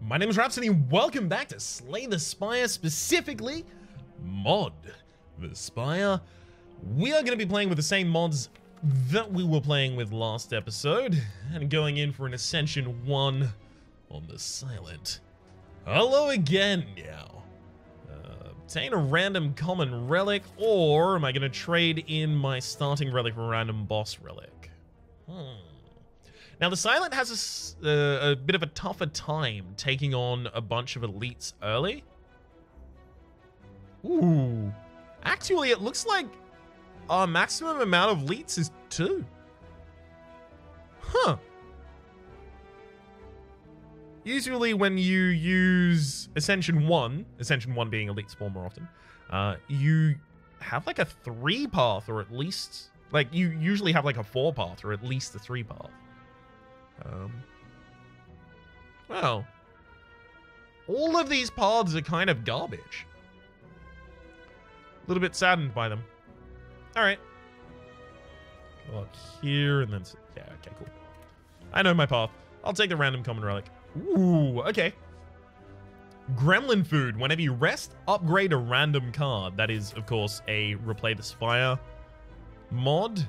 My name is Rhapsody and welcome back to Slay the Spire, specifically Mod the Spire. We are going to be playing with the same mods that we were playing with last episode and going in for an Ascension 1 on the Silent. Hello again now. Obtain a random common relic, or am I going to trade in my starting relic for a random boss relic? Now, the Silent has a bit of a tougher time taking on a bunch of elites early. Ooh. Actually, it looks like our maximum amount of elites is 2. Huh. Usually when you use Ascension 1, Ascension 1 being elite spawn more often, you have like a 3 path or at least... Like, you usually have like a 4 path or at least a 3 path. Well, all of these pods are kind of garbage. A little bit saddened by them. All right. Go up here and then... Yeah, okay, cool. I know my path. I'll take the random common relic. Ooh, okay. Gremlin food. Whenever you rest, upgrade a random card. That is, of course, a Replay the Spire mod.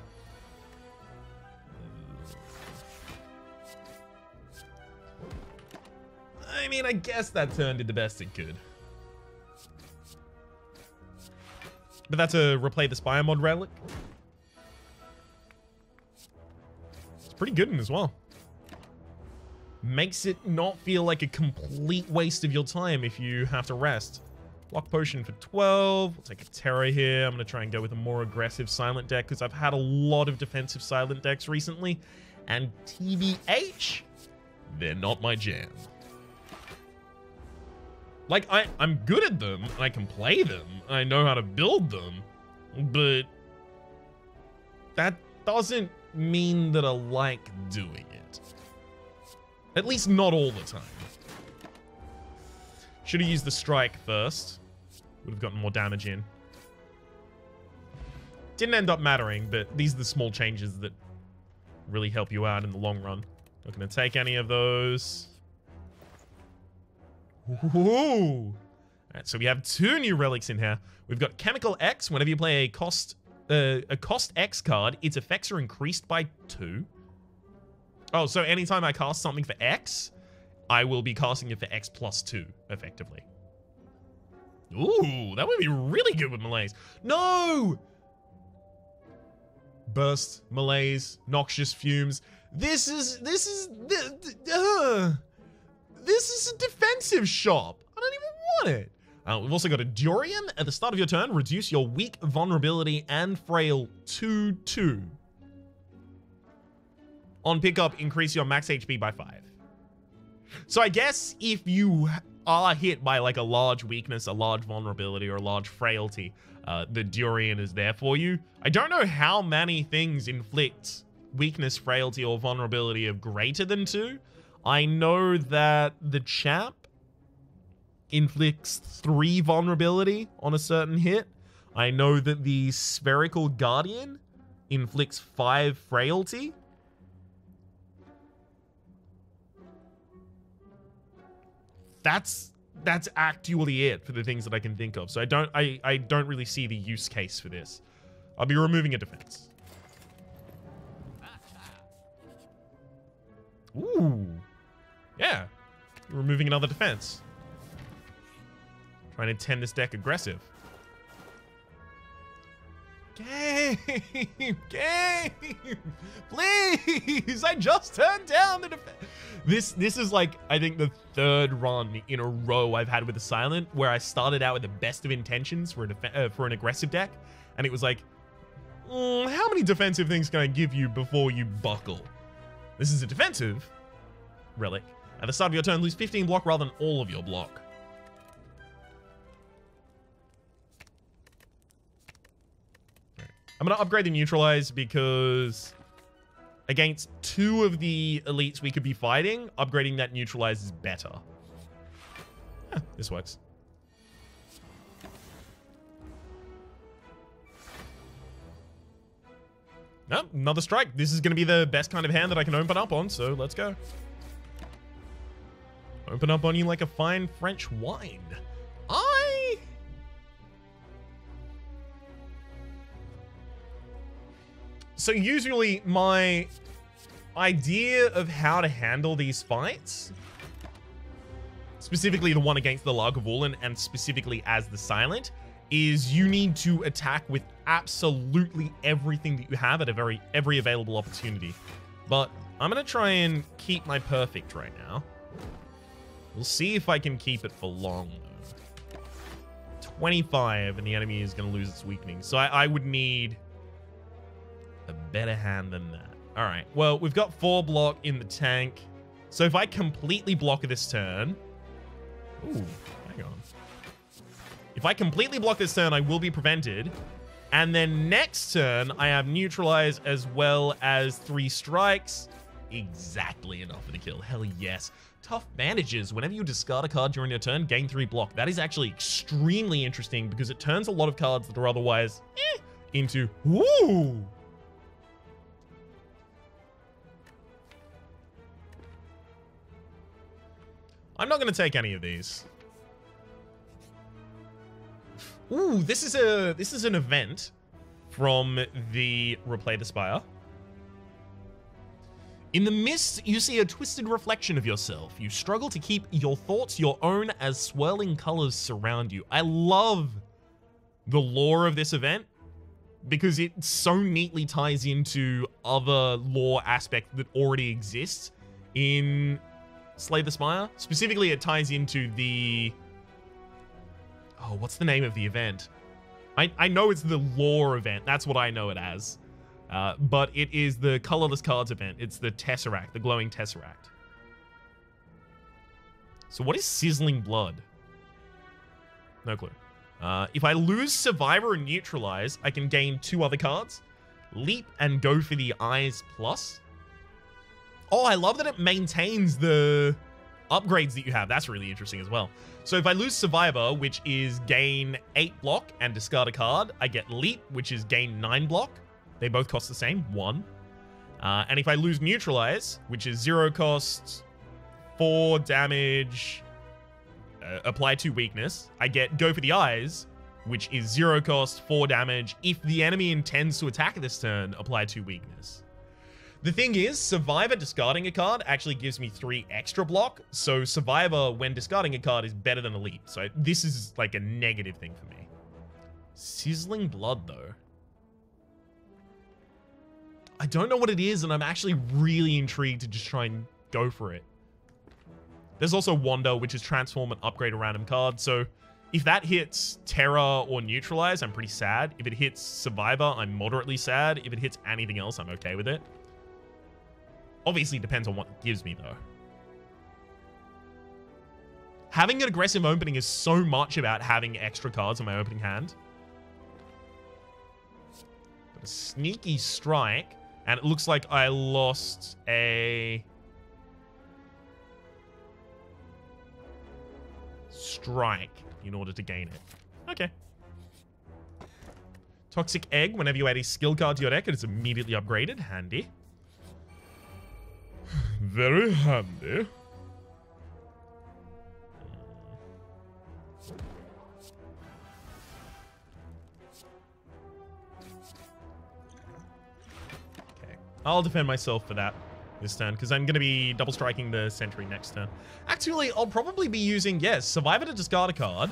I mean, I guess that turned into best it could. But that's a Replay the Spire mod relic. It's pretty good in as well. Makes it not feel like a complete waste of your time if you have to rest. Block Potion for 12. We'll take a Terra here. I'm going to try and go with a more aggressive Silent deck because I've had a lot of defensive Silent decks recently. And TBH, they're not my jam. Like, I'm good at them, and I can play them, and I know how to build them, but that doesn't mean that I like doing it. At least not all the time. Should have used the strike first. Would have gotten more damage in. Didn't end up mattering, but these are the small changes that really help you out in the long run. Not going to take any of those. Ooh. All right, so we have 2 new relics in here. We've got Chemical X. Whenever you play a cost X card, its effects are increased by 2. Oh, so anytime I cast something for X, I will be casting it for X plus 2, effectively. Ooh, that would be really good with melees. No! Burst, melees, noxious fumes. This is a defensive shop. I don't even want it. We've also got a Durian. At the start of your turn, reduce your weak, vulnerability, and frail 2/2. On pickup, increase your max HP by 5. So I guess if you are hit by like a large weakness, a large vulnerability, or a large frailty, the Durian is there for you. I don't know how many things inflict weakness, frailty, or vulnerability of greater than 2. I know that the chap inflicts 3 vulnerability on a certain hit. I know that the spherical guardian inflicts 5 frailty. That's actually it for the things that I can think of. So I don't really see the use case for this. I'll be removing a defense. Ooh. Yeah, removing another defense. Trying to tend this deck aggressive. Game, please! I just turned down the defense. This is like, I think, the 3rd run in a row I've had with the Silent where I started out with the best of intentions for an aggressive deck, and it was like, how many defensive things can I give you before you buckle? This is a defensive relic. At the start of your turn, lose 15 block rather than all of your block. Right. I'm going to upgrade the neutralize because against 2 of the elites we could be fighting, upgrading that neutralize is better. Yeah, this works. Nope, another strike. This is going to be the best kind of hand that I can open up on, so let's go. Open up on you like a fine French wine. So usually my idea of how to handle these fights, specifically the one against the Lagavulin and specifically as the Silent, is you need to attack with absolutely everything that you have at every available opportunity. But I'm going to try and keep my perfect right now. We'll see if I can keep it for long. 25, and the enemy is going to lose its weakening. So I would need a better hand than that. All right. Well, we've got 4 block in the tank. So if I completely block this turn... Ooh, hang on. If I completely block this turn, I will be prevented. And then next turn, I have neutralize as well as 3 strikes. Exactly enough for the kill. Hell yes. Tough bandages. Whenever you discard a card during your turn, gain 3 block. That is actually extremely interesting because it turns a lot of cards that are otherwise into... Woo! I'm not going to take any of these. Ooh, this is an event from the Replay the Spire. In the mist, you see a twisted reflection of yourself. You struggle to keep your thoughts your own as swirling colors surround you. I love the lore of this event because it so neatly ties into other lore aspects that already exist in Slay the Spire. Specifically, it ties into the... Oh, what's the name of the event? I know it's the lore event. That's what I know it as. But it is the colorless cards event. It's the Tesseract, the Glowing Tesseract. So what is Sizzling Blood? No clue. If I lose Survivor and Neutralize, I can gain 2 other cards. Leap and go for the Eyes Plus. Oh, I love that it maintains the upgrades that you have. That's really interesting as well. So if I lose Survivor, which is gain 8 block and discard a card, I get Leap, which is gain 9 block. They both cost the same, 1. And if I lose Neutralize, which is 0 cost, 4 damage, apply 2 weakness, I get Go for the Eyes, which is 0 cost, 4 damage. If the enemy intends to attack this turn, apply 2 weakness. The thing is, Survivor discarding a card actually gives me 3 extra block. So Survivor, when discarding a card, is better than Elite. So this is like a negative thing for me. Sizzling Blood, though. I don't know what it is, and I'm actually really intrigued to just try and go for it. There's also Wander, which is transform and upgrade a random card. So if that hits Terra or Neutralize, I'm pretty sad. If it hits Survivor, I'm moderately sad. If it hits anything else, I'm okay with it. Obviously, it depends on what it gives me, though. Having an aggressive opening is so much about having extra cards in my opening hand. Got a sneaky strike, and it looks like I lost a strike in order to gain it. Okay. Toxic Egg. Whenever you add a skill card to your deck, it is immediately upgraded. Handy. Very handy. Okay. I'll defend myself for that this turn, because I'm going to be double striking the sentry next turn. Actually, I'll probably be using, yes, Survivor to discard a card.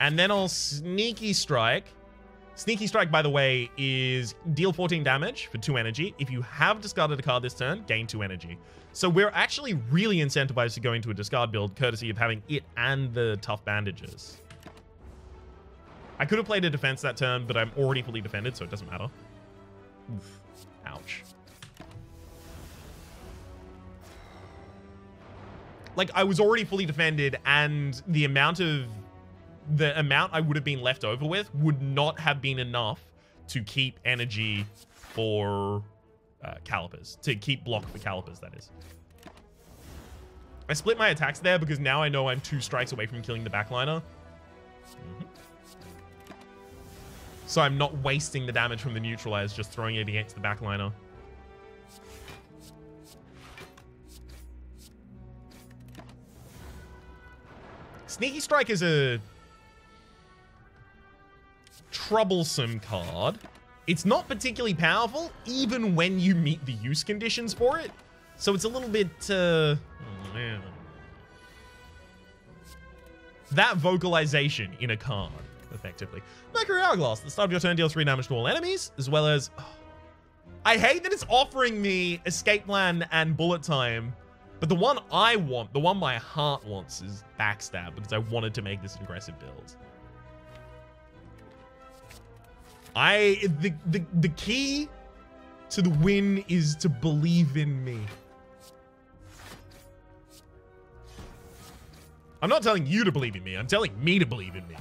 And then I'll Sneaky Strike. Sneaky Strike, by the way, is deal 14 damage for 2 energy. If you have discarded a card this turn, gain 2 energy. So we're actually really incentivized to go into a discard build, courtesy of having it and the tough bandages. I could have played a defense that turn, but I'm already fully defended, so it doesn't matter. Oof. Ouch. Like, I was already fully defended, and the amount I would have been left over with would not have been enough to keep energy for calipers. To keep block for calipers, that is. I split my attacks there because now I know I'm 2 strikes away from killing the backliner. Mm-hmm. So I'm not wasting the damage from the neutralize, just throwing it against the backliner. Sneaky Strike is a troublesome card. It's not particularly powerful, even when you meet the use conditions for it. So it's a little bit... that vocalization in a card, effectively. Mercury Hourglass. At the start of your turn, deals 3 damage to all enemies, as well as... Oh, I hate that it's offering me Escape Plan and Bullet Time, but the one I want, the one my heart wants, is Backstab, because I wanted to make this an aggressive build. The key to the win is to believe in me. I'm not telling you to believe in me. I'm telling me to believe in me.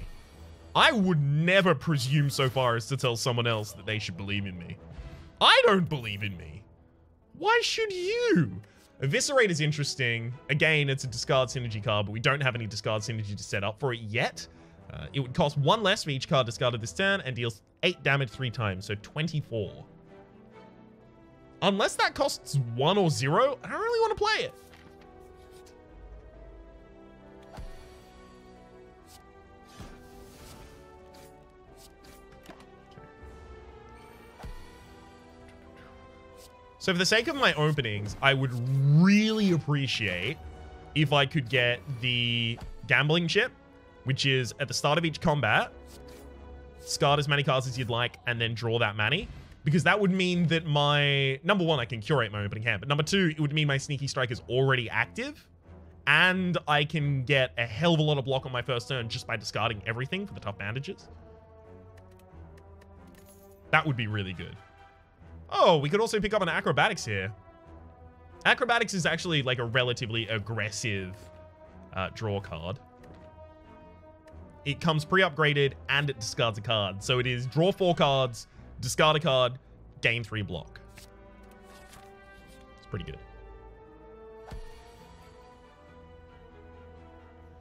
I would never presume so far as to tell someone else that they should believe in me. I don't believe in me. Why should you? Eviscerate is interesting. Again, it's a discard synergy card, but we don't have any discard synergy to set up for it yet. It would cost 1 less for each card discarded this turn and deals 8 damage 3 times, so 24. Unless that costs 1 or 0, I don't really want to play it. So for the sake of my openings, I would really appreciate if I could get the Gambling Chip, which is at the start of each combat, discard as many cards as you'd like, and then draw that many. Because that would mean that my... Number one, I can curate my opening hand. But number two, it would mean my Sneaky Strike is already active. And I can get a hell of a lot of block on my first turn just by discarding everything for the tough bandages. That would be really good. Oh, we could also pick up an Acrobatics here. Acrobatics is actually like a relatively aggressive draw card. It comes pre-upgraded and it discards a card. So it is draw 4 cards, discard a card, gain 3 block. It's pretty good.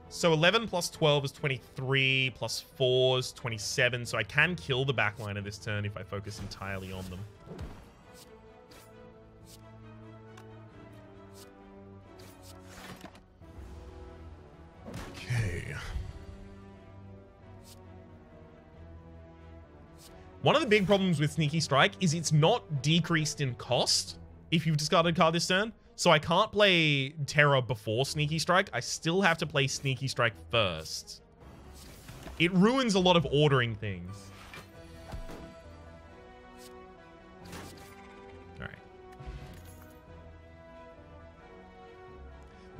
So 11 plus 12 is 23, plus 4 is 27. So I can kill the backline of this turn if I focus entirely on them. Okay. One of the big problems with Sneaky Strike is it's not decreased in cost if you've discarded a card this turn. So I can't play Terror before Sneaky Strike. I still have to play Sneaky Strike first. It ruins a lot of ordering things. All right.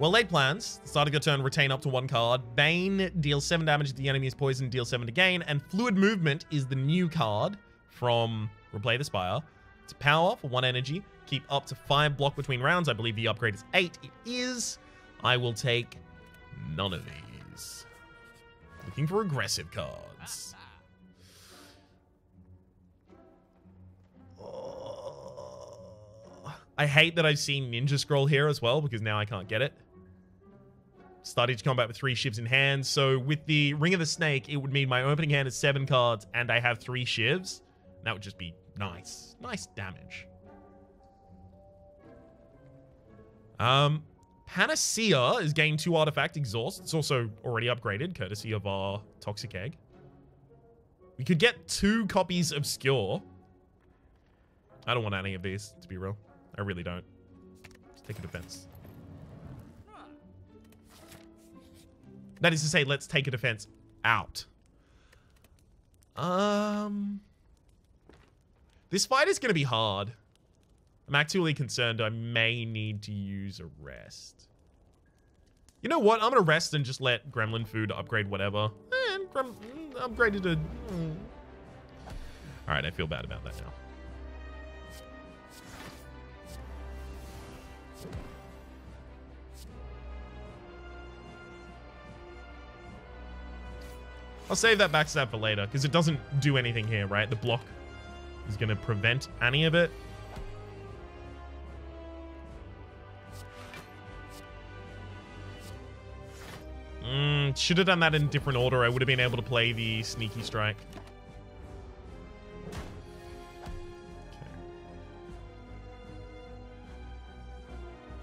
Well laid plans. Start of your turn, retain up to 1 card. Bane deals 7 damage to the enemy is poisoned, deals 7 to gain. And Fluid Movement is the new card from Replay the Spire. It's power for 1 energy. Keep up to 5 block between rounds. I believe the upgrade is 8. It is. I will take none of these. Looking for aggressive cards. Oh. I hate that I've seen Ninja Scroll here as well, because now I can't get it. Start each combat with 3 shivs in hand. So with the Ring of the Snake, it would mean my opening hand is 7 cards and I have 3 shivs. That would just be nice. Nice damage. Panacea is gain 2 artifact exhaust. It's also already upgraded, courtesy of our Toxic Egg. We could get 2 copies obscure. I don't want any of these, to be real. I really don't. Let's take a defense. That is to say, let's take a defense out. This fight is going to be hard. I'm actually concerned I may need to use a rest. You know what? I'm going to rest and just let Gremlin food upgrade whatever. And upgraded to... All right, I feel bad about that now. I'll save that backstab for later because it doesn't do anything here, right? The block... is going to prevent any of it. Should have done that in a different order. I would have been able to play the Sneaky Strike.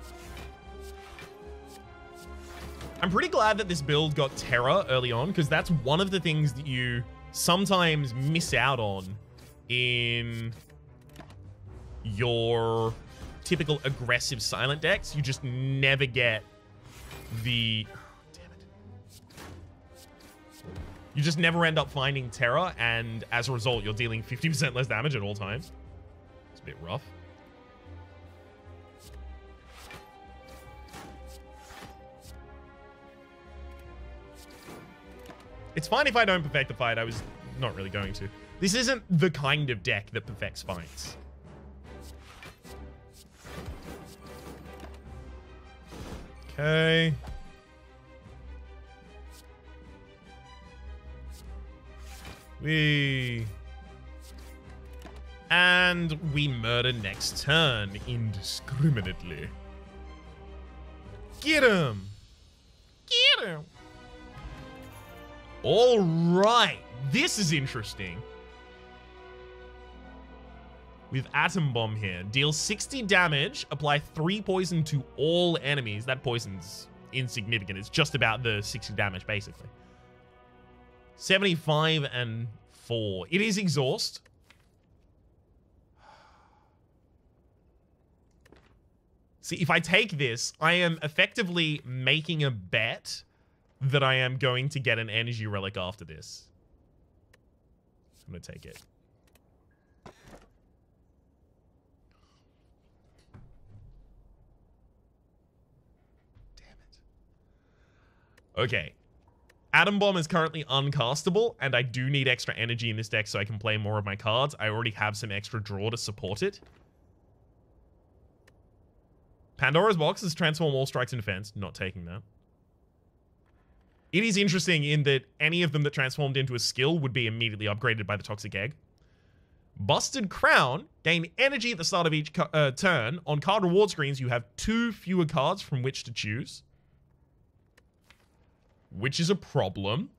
Okay. I'm pretty glad that this build got Terror early on, because that's one of the things that you sometimes miss out on in your typical aggressive Silent decks. You just never get the... You just never end up finding Terror, and as a result, you're dealing 50% less damage at all times. It's a bit rough. It's fine if I don't perfect the fight. I was not really going to. This isn't the kind of deck that perfects fights. Okay. And we murder next turn indiscriminately. Get him! Get him! All right, this is interesting. With Atom Bomb here, deal 60 damage, apply 3 poison to all enemies. That poison's insignificant. It's just about the 60 damage, basically. 75 and 4. It is exhaust. See, if I take this, I am effectively making a bet that I am going to get an energy relic after this. I'm going to take it. Damn it. Okay. Atom Bomb is currently uncastable, and I do need extra energy in this deck so I can play more of my cards. I already have some extra draw to support it. Pandora's Box is transform all strikes and defense. Not taking that. It is interesting in that any of them that transformed into a skill would be immediately upgraded by the Toxic Egg. Busted Crown. Gain energy at the start of each turn. On card reward screens, you have 2 fewer cards from which to choose. Which is a problem,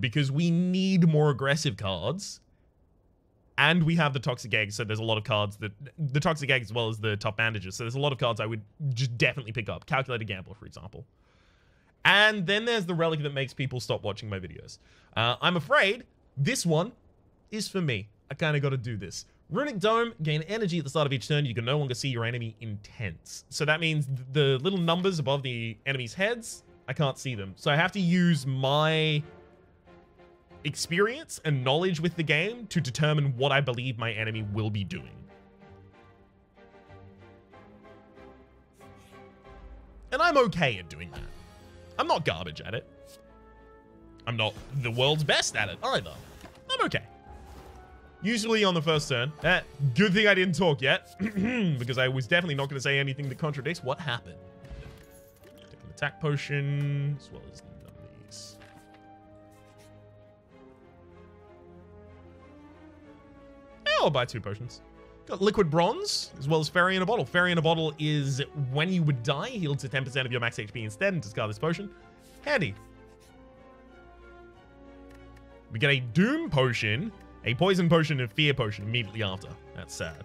because we need more aggressive cards. And we have the Toxic Egg, so there's a lot of cards that... The Toxic Egg as well as the Tough Bandages, so there's a lot of cards I would just definitely pick up. Calculated Gambler, for example. And then there's the relic that makes people stop watching my videos. I'm afraid this one is for me. I kind of got to do this. Runic Dome, gain energy at the start of each turn. You can no longer see your enemy intense. So that means the little numbers above the enemy's heads... I can't see them. So I have to use my experience and knowledge with the game to determine what I believe my enemy will be doing. And I'm okay at doing that. I'm not garbage at it. I'm not the world's best at it either. I'm okay. Usually on the first turn. Good thing I didn't talk yet, because I was definitely not going to say anything that contradicts what happened. Attack potion, as well as none of these. I'll buy 2 potions. Got liquid bronze, as well as fairy in a bottle. Fairy in a bottle is when you would die, heal to 10% of your max HP instead, and discard this potion. Handy. We get a Doom Potion, a Poison Potion, and Fear Potion immediately after. That's sad.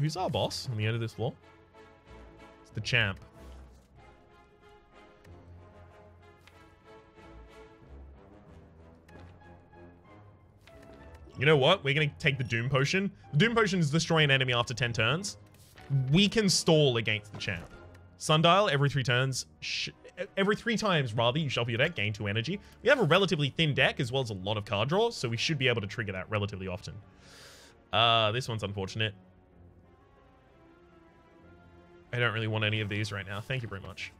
Who's our boss on the end of this floor? It's the champ. You know what? We're going to take the Doom Potion. The Doom Potion is destroy an enemy after 10 turns. We can stall against the champ. Sundial, every 3 turns... Every 3 times, rather, you shuffle your deck, gain 2 energy. We have a relatively thin deck, as well as a lot of card draw, so we should be able to trigger that relatively often. This one's unfortunate. I don't really want any of these right now. Thank you very much.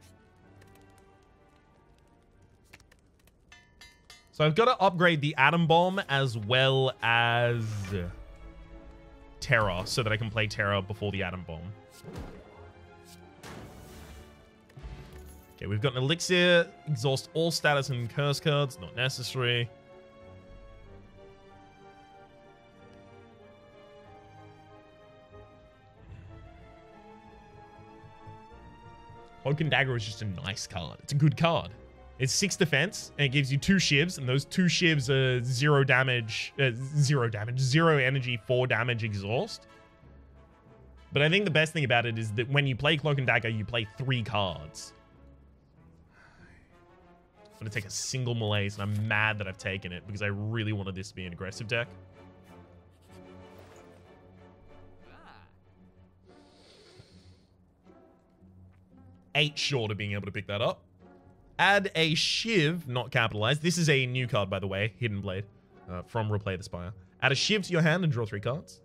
So I've got to upgrade the Atom Bomb as well as Terror so that I can play Terror before the Atom Bomb. Okay, we've got an Elixir. Exhaust all status and curse cards. Not necessary. Hoken Dagger is just a nice card. It's a good card. It's 6 defense, and it gives you 2 shivs, and those 2 shivs are 0 energy, 4 damage exhaust. But I think the best thing about it is that when you play Cloak and Dagger, you play 3 cards. I'm going to take a single malaise, and I'm mad that I've taken it because I really wanted this to be an aggressive deck. Eight short of being able to pick that up. Add a Shiv, not capitalized. This is a new card, by the way, Hidden Blade from Replay the Spire. Add a Shiv to your hand and draw 3 cards.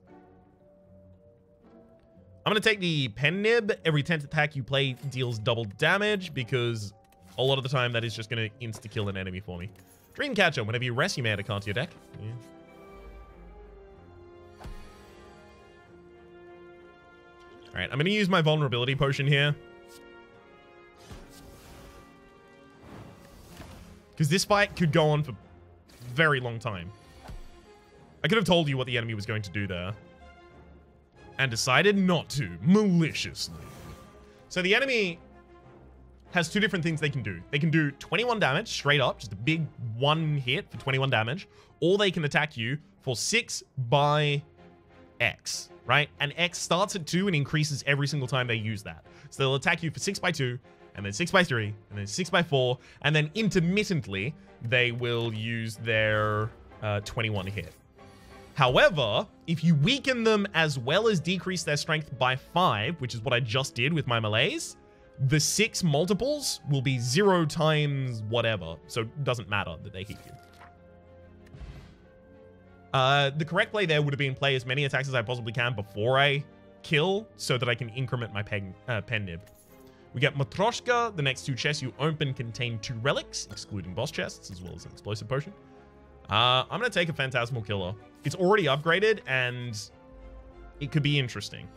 I'm going to take the Pen Nib. Every 10th attack you play deals double damage because a lot of the time that is just going to insta-kill an enemy for me. Dreamcatcher, whenever you rest, you may add a card to your deck. Yeah. All right, I'm going to use my Vulnerability Potion here, because this fight could go on for a very long time. I could have told you what the enemy was going to do there, and decided not to, maliciously. So the enemy has two different things they can do. They can do 21 damage straight up, just a big one hit for 21 damage, or they can attack you for 6 by X, right? And X starts at 2 and increases every single time they use that. So they'll attack you for 6 by 2, and then 6 by 3, and then 6 by 4, and then intermittently, they will use their 21 hit. However, if you weaken them as well as decrease their strength by 5, which is what I just did with my malaise, the 6 multiples will be 0 times whatever. So it doesn't matter that they hit you. The correct play there would have been play as many attacks as I possibly can before I kill so that I can increment my pen nib. We get Matryoshka. The next 2 chests you open contain 2 relics, excluding boss chests, as well as an explosive potion. I'm going to take a Phantasmal Killer. It's already upgraded, and it could be interesting.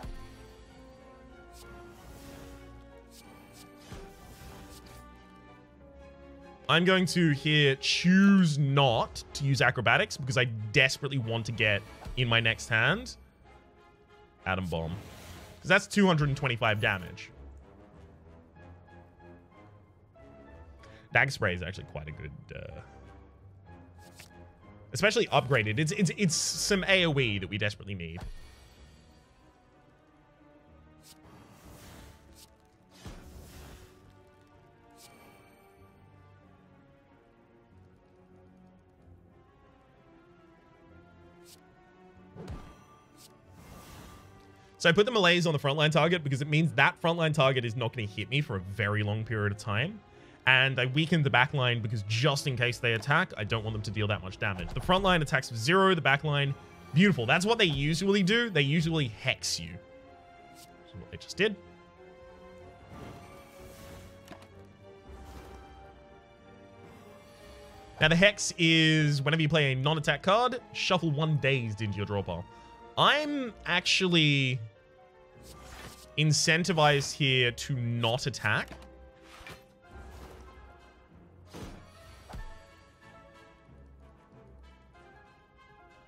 I'm going to here choose not to use acrobatics because I desperately want to get in my next hand Atom Bomb, because that's 225 damage. Dagger Spray is actually quite a good... Especially upgraded. It's some AoE that we desperately need. So I put the malaise on the frontline target because it means that frontline target is not going to hit me for a very long period of time. And I weakened the backline because just in case they attack, I don't want them to deal that much damage. The front line attacks with 0, the backline, beautiful. That's what they usually do. They usually hex you. That's what they just did. Now the hex is whenever you play a non-attack card, shuffle 1 dazed into your draw pile. I'm actually incentivized here to not attack.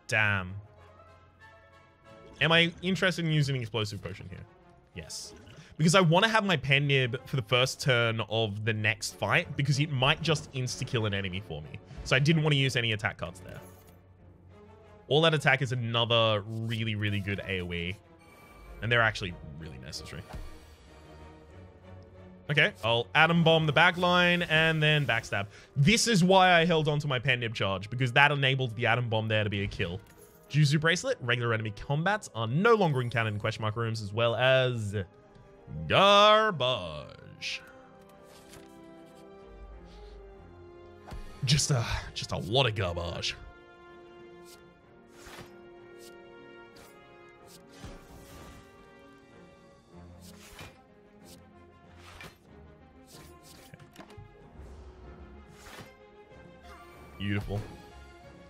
Damn. Am I interested in using an explosive potion here? Yes. Because I want to have my pen nib for the first turn of the next fight, because it might just insta-kill an enemy for me. So I didn't want to use any attack cards there. All that attack is another really, really good AoE. And they're actually really necessary. Okay, I'll Atom Bomb the back line and then backstab. This is why I held on to my Pen Nib charge, because that enabled the Atom Bomb there to be a kill. Juzu Bracelet. Regular enemy combats are no longer encountered in question mark rooms, as well as garbage. Just a lot of garbage. Beautiful.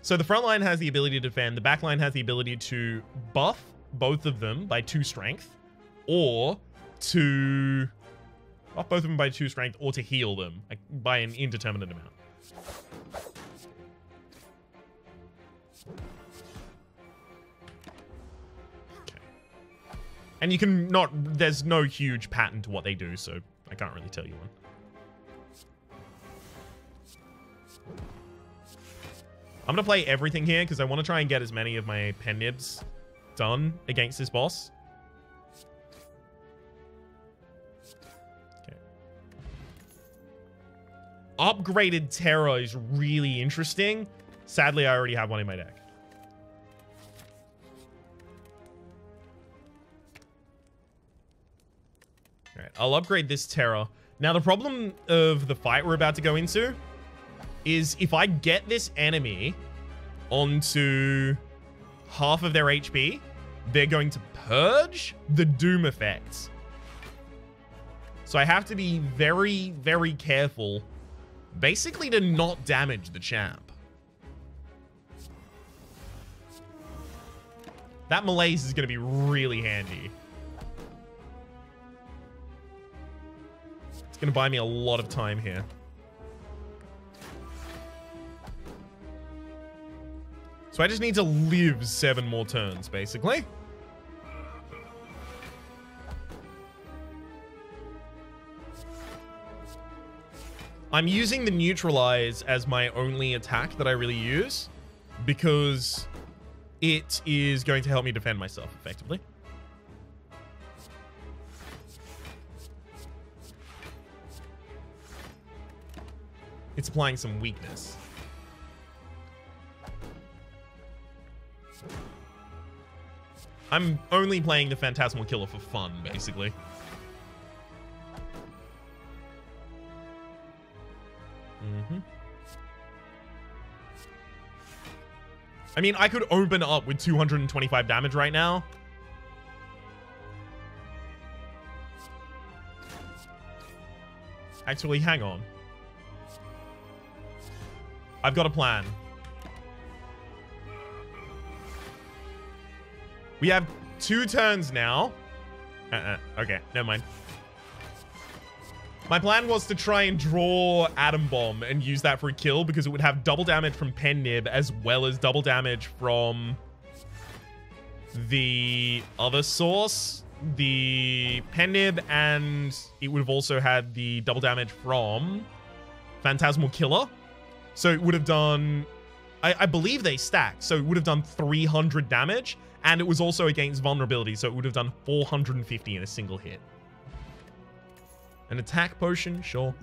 So the front line has the ability to defend. The back line has the ability to buff both of them by 2 strength, or to buff both of them by 2 strength, or to heal them by an indeterminate amount. Okay. And you can not... There's no huge pattern to what they do, so I can't really tell you one. I'm going to play everything here because I want to try and get as many of my pen nibs done against this boss. Okay. Upgraded Terra is really interesting. Sadly, I already have one in my deck. All right, I'll upgrade this Terra. Now, the problem of the fight we're about to go into is if I get this enemy onto half of their HP, they're going to purge the Doom effects. So I have to be very, very careful, basically, to not damage the champ. That Malaise is going to be really handy. It's going to buy me a lot of time here. So I just need to live 7 more turns, basically. I'm using the Neutralize as my only attack that I really use, because it is going to help me defend myself effectively. It's applying some weakness. I'm only playing the Phantasmal Killer for fun, basically. Mm-hmm. I mean, I could open up with 225 damage right now. Actually, hang on. I've got a plan. We have 2 turns now. Okay, never mind. My plan was to try and draw Atom Bomb and use that for a kill, because it would have double damage from Pen Nib as well as double damage from the other source, the Pen Nib, and it would have also had the double damage from Phantasmal Killer. So it would have done, I believe they stacked, so it would have done 300 damage, and it was also against vulnerability, so it would have done 450 in a single hit. An attack potion, sure.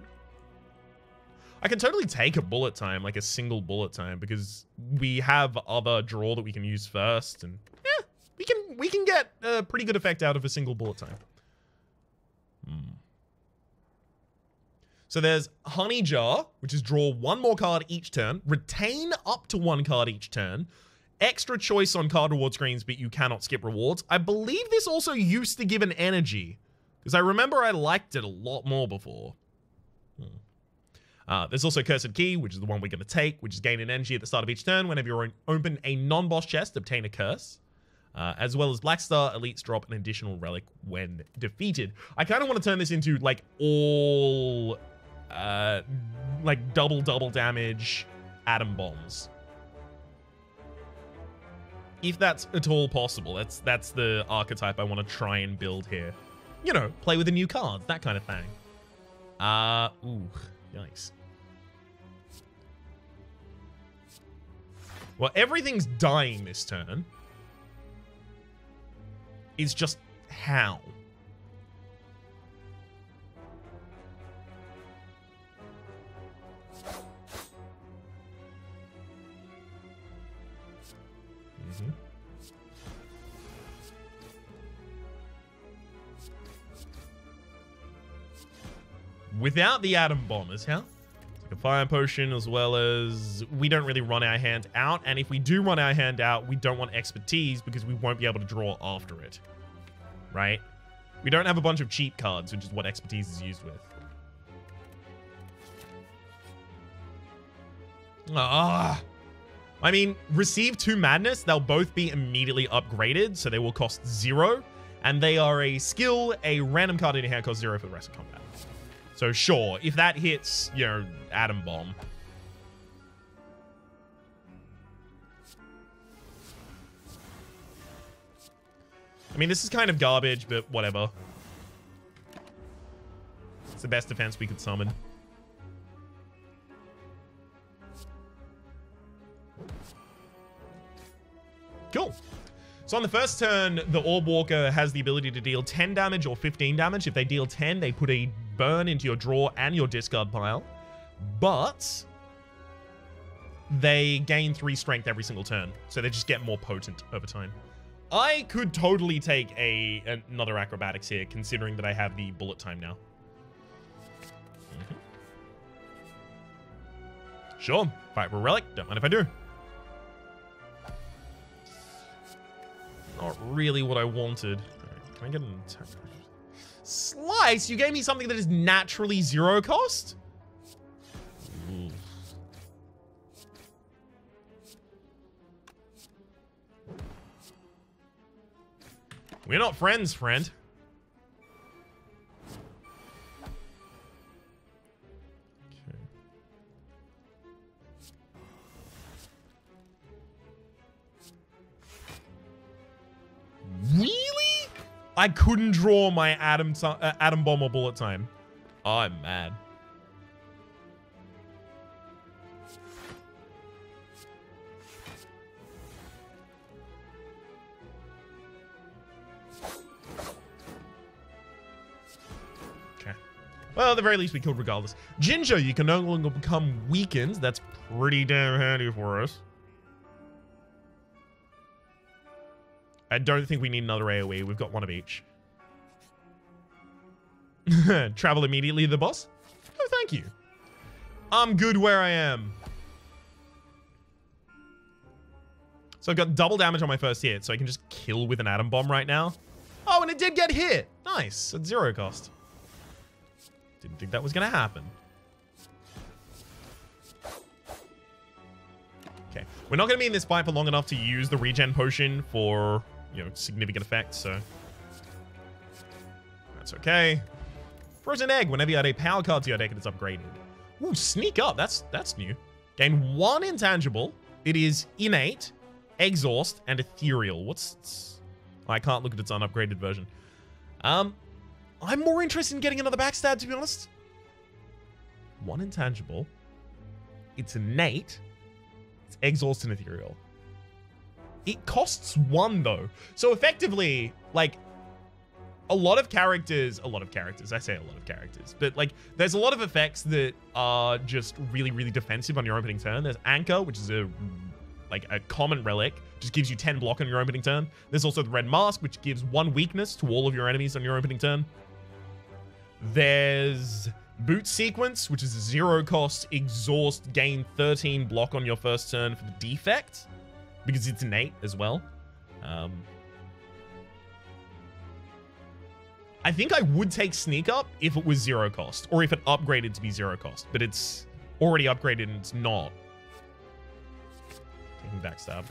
I can totally take a bullet time, like a single bullet time, because we have other draw that we can use first, and yeah, we can get a pretty good effect out of a single bullet time. So there's Honey Jar, which is draw 1 more card each turn, retain up to 1 card each turn, extra choice on card reward screens, but you cannot skip rewards. I believe this also used to give an energy, because I remember I liked it a lot more before. There's also Cursed Key, which is the one we're going to take, which is gain an energy at the start of each turn. Whenever you open a non-boss chest, obtain a curse. As well as Black Star, elites drop an additional relic when defeated. I kind of want to turn this into, like, all... like double damage atom bombs, if that's at all possible. That's the archetype I want to try and build here. You know, play with the new cards, that kind of thing. Ooh, yikes. Well, everything's dying this turn. It's just how. Without the atom bombers, huh? Like a fire potion, as well as we don't really run our hand out, and if we do run our hand out, we don't want expertise because we won't be able to draw after it, right? We don't have a bunch of cheap cards, which is what expertise is used with. I mean, receive 2 Madness. They'll both be immediately upgraded, so they will cost 0, and they are a skill. A random card in your hand costs 0 for the rest of combat. So sure, if that hits, you know, Atom Bomb. I mean, this is kind of garbage, but whatever. It's the best defense we could summon. Cool. So on the first turn, the Orb Walker has the ability to deal 10 damage or 15 damage. If they deal 10, they put a burn into your draw and your discard pile. but they gain 3 strength every single turn, so they just get more potent over time. I could totally take another acrobatics here, considering that I have the bullet time now. Mm-hmm. Sure, fight for a relic, don't mind if I do. Not really what I wanted. Right, can I get an attack? Slice, you gave me something that is naturally 0 cost? Ooh. We're not friends, friend. Okay. Really? I couldn't draw my atom bomb or bullet time. I'm mad. Well, at the very least, we killed regardless. Ginger, you can no longer become weakened. That's pretty damn handy for us. I don't think we need another AoE. We've got one of each. Travel immediately to the boss? Oh, thank you. I'm good where I am. So I've got double damage on my first hit, so I can just kill with an atom bomb right now. Oh, and it did get hit. Nice. At 0 cost. Didn't think that was gonna happen. Okay, we're not gonna be in this fight for long enough to use the regen potion for, you know, significant effects, so that's okay. Frozen egg. Whenever you add a power card to your deck, it's upgraded. Ooh, sneak up. That's new. Gain 1 intangible. It is innate, exhaust, and ethereal. What's? Oh, I can't look at its unupgraded version. I'm more interested in getting another backstab, to be honest. 1 intangible. It's innate. It's exhaust and ethereal. It costs 1, though. So effectively, like, I say a lot of characters, but like, there's a lot of effects that are just really, really defensive on your opening turn. There's Anchor, which is a common relic, just gives you 10 block on your opening turn. There's also the Red Mask, which gives 1 weakness to all of your enemies on your opening turn. There's Boot Sequence, which is a 0 cost exhaust, gain 13 block on your first turn for the defect, because it's innate as well. I think I would take Sneak Up if it was 0 cost, or if it upgraded to be 0 cost, but it's already upgraded and it's not. Taking backstab.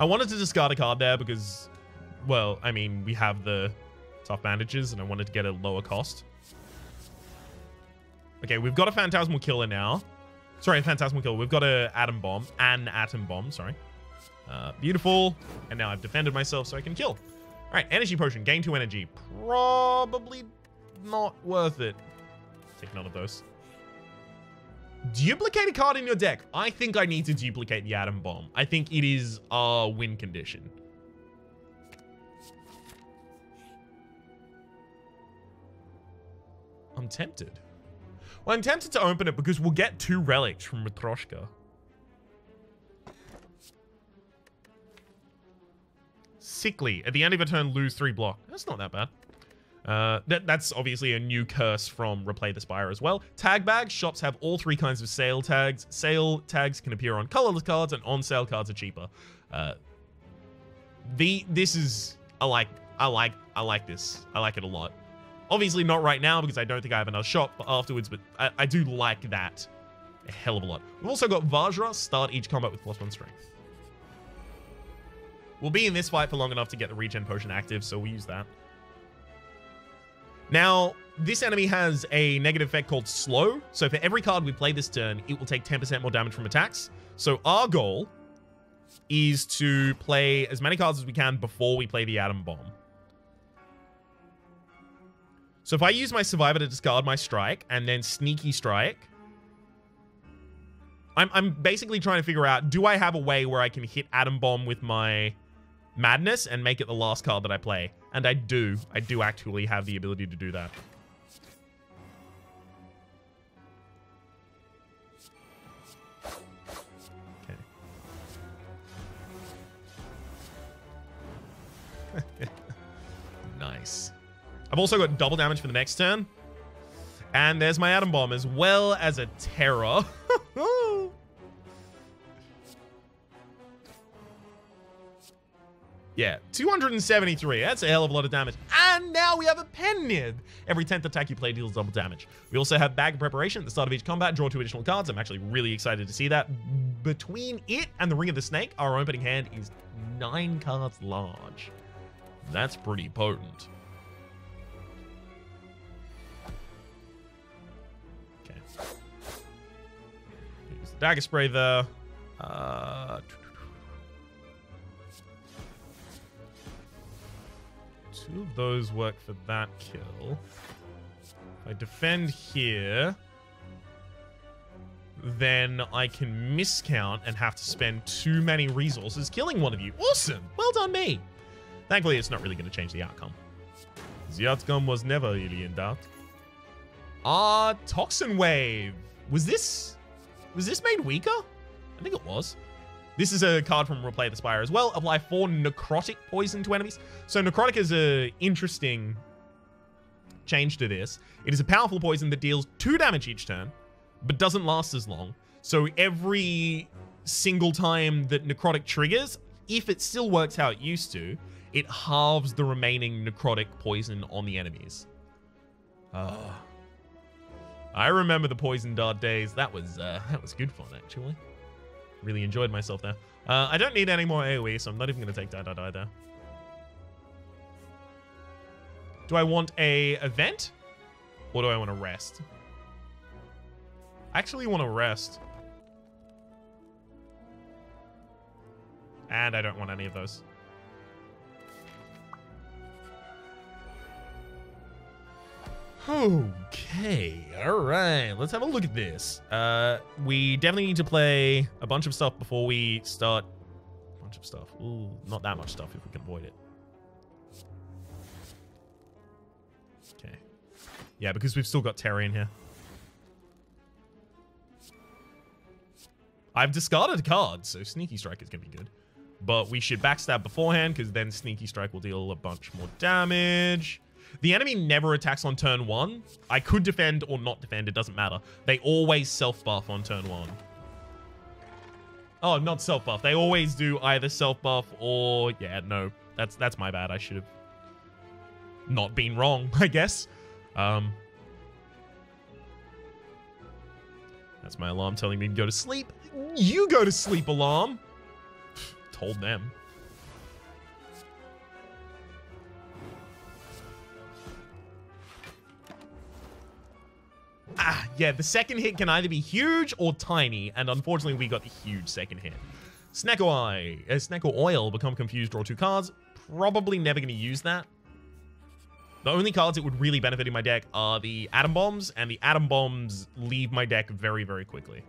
I wanted to discard a card there because, well, I mean, we have the tough bandages and I wanted to get a lower cost. Okay, we've got a Phantasmal Killer now. Sorry, a Phantasmal Killer. We've got an Atom Bomb, sorry. Beautiful. And now I've defended myself so I can kill. All right, Energy Potion. Gain 2 energy. Probably not worth it. Take none of those. Duplicate a card in your deck. I think I need to duplicate the Atom Bomb. I think it is our win condition. I'm tempted. Well, I'm tempted to open it because we'll get 2 relics from Matryoshka. Sickly. At the end of a turn, lose 3 block. That's not that bad. That's obviously a new curse from Replay the Spire as well. Tag bags. Shops have all 3 kinds of sale tags. Sale tags can appear on colorless cards, and on-sale cards are cheaper. I like this. I like it a lot. Obviously not right now because I don't think I have another shop afterwards, but I do like that a hell of a lot. We've also got Vajra. Start each combat with +1 strength. We'll be in this fight for long enough to get the regen potion active, so we'll use that. Now, this enemy has a negative effect called Slow. So for every card we play this turn, it will take 10% more damage from attacks. So our goal is to play as many cards as we can before we play the Atom Bomb. So if I use my Survivor to discard my Strike and then Sneaky Strike, I'm basically trying to figure out, do I have a way where I can hit Atom Bomb with my Madness and make it the last card that I play? And I do actually have the ability to do that. Okay. Nice. I've also got double damage for the next turn. And there's my Atom Bomb as well as a Terror. Yeah, 273. That's a hell of a lot of damage. And now we have a Pen Nib. Every 10th attack you play deals double damage. We also have Bag of Preparation. At the start of each combat, draw 2 additional cards. I'm actually really excited to see that. Between it and the Ring of the Snake, our opening hand is 9 cards large. That's pretty potent. Okay. Use the Dagger Spray there. Two of those work for that kill. If I defend here, then I can miscount and have to spend too many resources killing one of you. Awesome. Well done me. Thankfully, it's not really going to change the outcome. The outcome was never really in doubt. Ah, Toxin Wave. Was this made weaker? I think it was. This is a card from Replay the Spire as well. Apply 4 necrotic poison to enemies. So necrotic is an interesting change to this. It is a powerful poison that deals 2 damage each turn, but doesn't last as long. So every single time that necrotic triggers, if it still works how it used to, it halves the remaining necrotic poison on the enemies. I remember the poison dart days. That was good fun, actually. Really enjoyed myself there. I don't need any more AoE, so I'm not even going to take that either. Do I want a event? Or do I want to rest? I actually want to rest. And I don't want any of those. Okay, all right, let's have a look at this. We definitely need to play a bunch of stuff before we start. A bunch of stuff. Ooh, not that much stuff if we can avoid it. Okay. Yeah, because we've still got Terry in here. I've discarded cards, so Sneaky Strike is going to be good. But we should backstab beforehand, because then Sneaky Strike will deal a bunch more damage. The enemy never attacks on turn 1. I could defend or not defend. It doesn't matter. They always self-buff on turn 1. Oh, not self-buff. They always do either self-buff or... Yeah, no. That's my bad. I should have not been wrong, I guess. That's my alarm telling me to go to sleep. You go to sleep, alarm. Told them. Ah, yeah, the second hit can either be huge or tiny, and unfortunately we got the huge second hit. Sneckle Oil, become confused, draw 2 cards. Probably never going to use that. The only cards that would really benefit in my deck are the Atom Bombs, and the Atom Bombs leave my deck very, very quickly.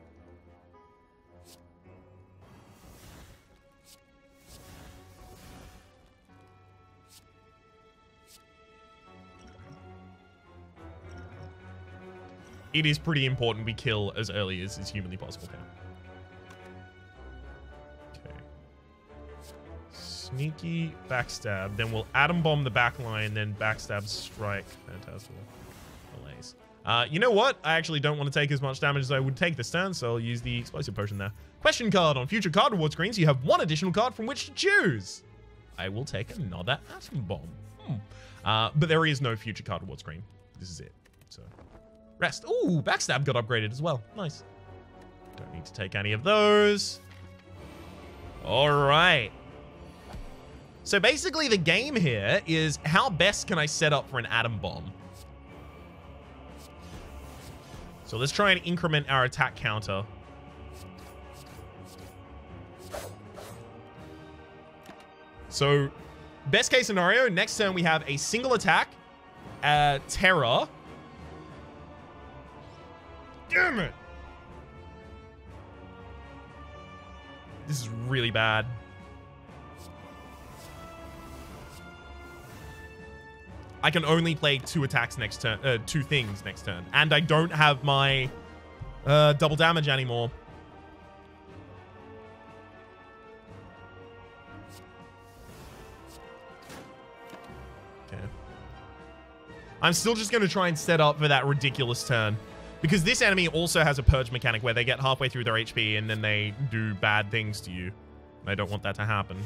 It is pretty important we kill as early as is humanly possible now. Okay. Sneaky backstab. Then we'll Atom Bomb the back line, then backstab strike. Phantasmal Malaise. You know what? I actually don't want to take as much damage as I would take this turn, so I'll use the explosive potion there. Question card. On future card reward screens, you have 1 additional card from which to choose. I will take another Atom Bomb. But there is no future card reward screen. This is it. So... Rest. Ooh, backstab got upgraded as well. Nice. Don't need to take any of those. All right. So basically the game here is how best can I set up for an Atom Bomb? So let's try and increment our attack counter. So best case scenario, next turn we have a single attack, Terror. Damn it. This is really bad. I can only play two attacks next turn, two things next turn. And I don't have my double damage anymore. Okay. I'm still just going to try and set up for that ridiculous turn. Because this enemy also has a purge mechanic where they get halfway through their HP and then they do bad things to you. I don't want that to happen.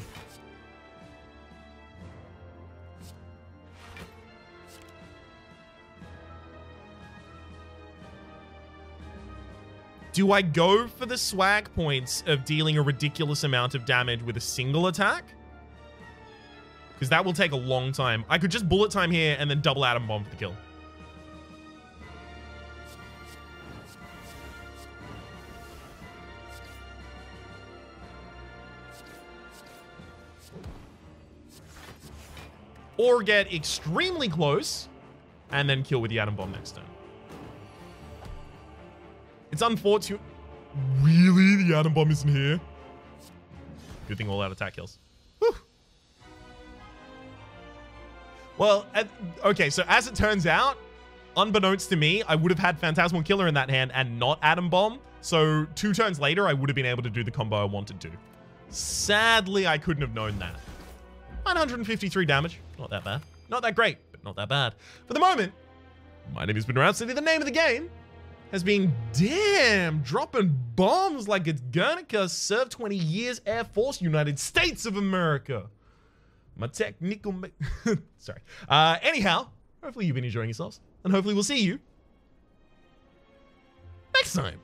Do I go for the swag points of dealing a ridiculous amount of damage with a single attack? Because that will take a long time. I could just bullet time here and then double Atom Bomb for the kill. Or get extremely close and then kill with the Atom Bomb next turn. It's unfortunate. Really? The Atom Bomb isn't here? Good thing all out attack kills. Whew. Well, okay, so as it turns out, unbeknownst to me, I would have had Phantasmal Killer in that hand and not Atom Bomb. So two turns later, I would have been able to do the combo I wanted to. Sadly, I couldn't have known that. 953 damage. Not that bad. Not that great, but not that bad. For the moment, my name has been Rhapsody. The name of the game has been damn dropping bombs like it's Guernica. Served 20 years Air Force, United States of America. My technical... Sorry. Anyhow, hopefully you've been enjoying yourselves. And hopefully we'll see you next time.